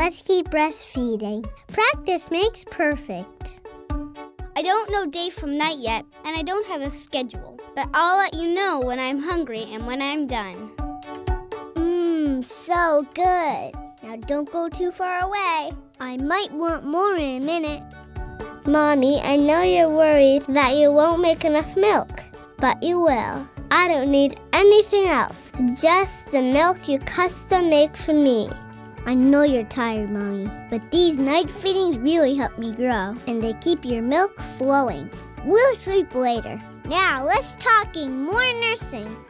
Let's keep breastfeeding. Practice makes perfect. I don't know day from night yet, and I don't have a schedule. But I'll let you know when I'm hungry and when I'm done. So good. Now don't go too far away. I might want more in a minute. Mommy, I know you're worried that you won't make enough milk, but you will. I don't need anything else, just the milk you custom make for me. I know you're tired, Mommy, but these night feedings really help me grow, and they keep your milk flowing. We'll sleep later. Now, less talking, more nursing.